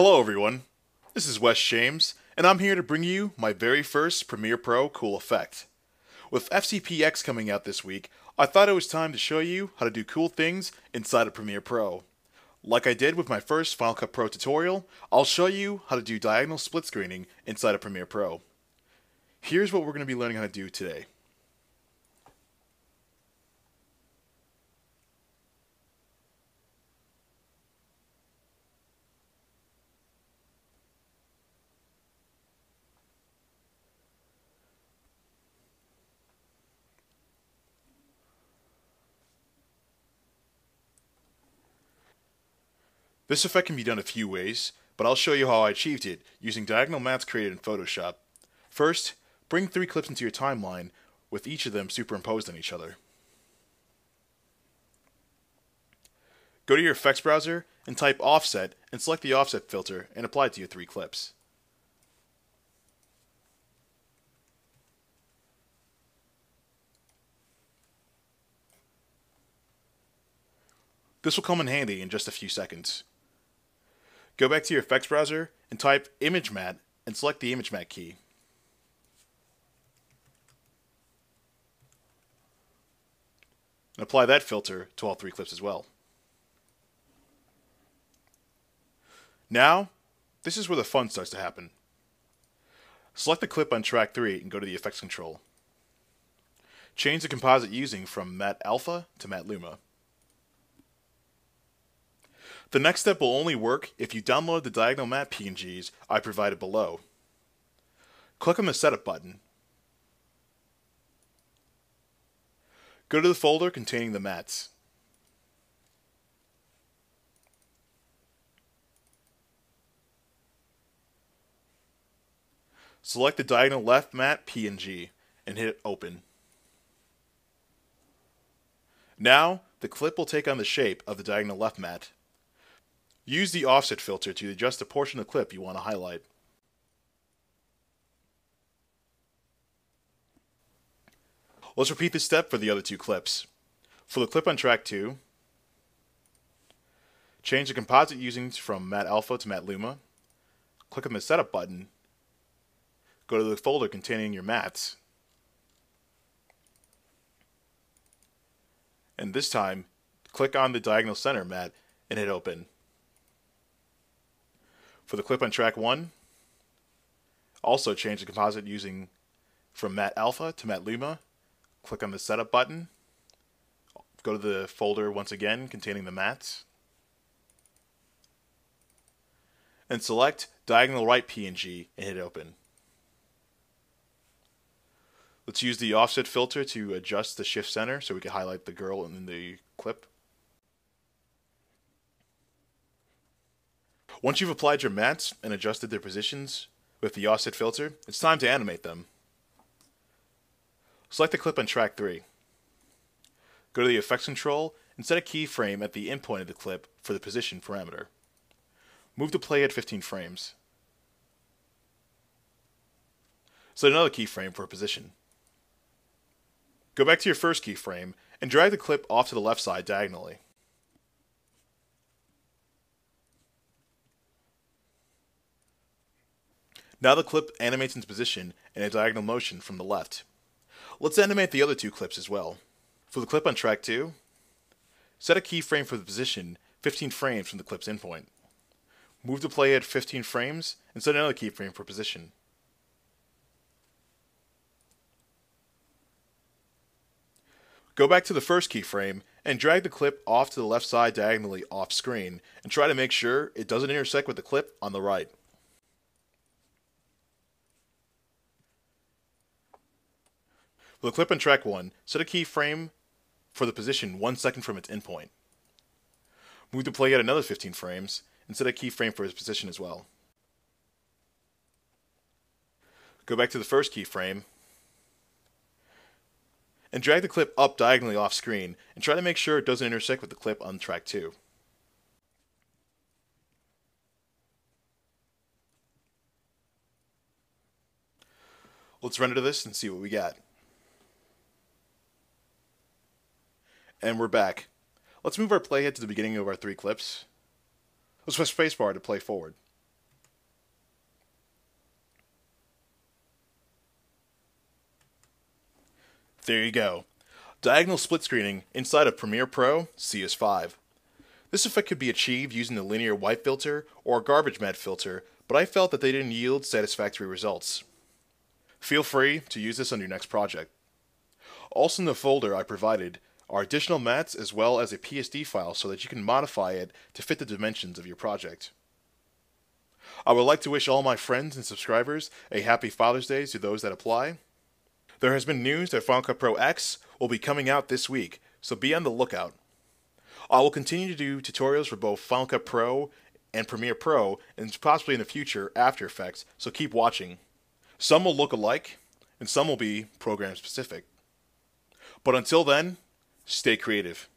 Hello everyone, this is Wes James, and I'm here to bring you my very first Premiere Pro cool effect. With FCPX coming out this week, I thought it was time to show you how to do cool things inside of Premiere Pro. Like I did with my first Final Cut Pro tutorial, I'll show you how to do diagonal split screening inside of Premiere Pro. Here's what we're going to be learning how to do today. This effect can be done a few ways, but I'll show you how I achieved it using diagonal mats created in Photoshop. First, bring 3 clips into your timeline with each of them superimposed on each other. Go to your effects browser and type Offset and select the offset filter and apply it to your 3 clips. This will come in handy in just a few seconds. Go back to your effects browser and type Image Matte and select the Image Matte Key. And apply that filter to all 3 clips as well. Now, this is where the fun starts to happen. Select the clip on track 3 and go to the effects control. Change the composite using from Matte Alpha to Matte Luma. The next step will only work if you download the diagonal matte PNGs I provided below. Click on the Setup button. Go to the folder containing the mats. Select the diagonal left matte PNG and hit Open. Now, the clip will take on the shape of the diagonal left matte. Use the offset filter to adjust the portion of the clip you want to highlight. Let's repeat this step for the other 2 clips. For the clip on track 2, change the composite using from Matte Alpha to Matte Luma. Click on the Setup button. Go to the folder containing your mats. And this time, click on the diagonal center mat and hit Open. For the clip on track 1, also change the composite using from Matte Alpha to Matte Luma. Click on the Setup button. Go to the folder once again containing the mats. And select Diagonal Right PNG and hit Open. Let's use the offset filter to adjust the shift center so we can highlight the girl in the clip. Once you've applied your mats and adjusted their positions with the offset filter, it's time to animate them. Select the clip on track 3. Go to the effects control and set a keyframe at the endpoint of the clip for the position parameter. Move the play at 15 frames. Set another keyframe for a position. Go back to your first keyframe and drag the clip off to the left side diagonally. Now the clip animates into position in a diagonal motion from the left. Let's animate the other 2 clips as well. For the clip on track 2, set a keyframe for the position 15 frames from the clip's endpoint. Move the playhead 15 frames and set another keyframe for position. Go back to the first keyframe and drag the clip off to the left side diagonally off screen and try to make sure it doesn't intersect with the clip on the right. For the clip on track 1, set a keyframe for the position 1 second from its endpoint. Move the playhead another 15 frames and set a keyframe for its position as well. Go back to the first keyframe and drag the clip up diagonally off screen and try to make sure it doesn't intersect with the clip on track 2. Let's render this and see what we got. And we're back. Let's move our playhead to the beginning of our 3 clips. Let's press spacebar to play forward. There you go. Diagonal split screening inside of Premiere Pro CS5. This effect could be achieved using the linear white filter or a garbage matte filter, but I felt that they didn't yield satisfactory results. Feel free to use this on your next project. Also in the folder I provided are additional mattes as well as a PSD file so that you can modify it to fit the dimensions of your project. I would like to wish all my friends and subscribers a happy Father's Day to those that apply. There has been news that Final Cut Pro X will be coming out this week, so be on the lookout. I will continue to do tutorials for both Final Cut Pro and Premiere Pro, and possibly in the future After Effects, so keep watching. Some will look alike, and some will be program specific. But until then, stay creative.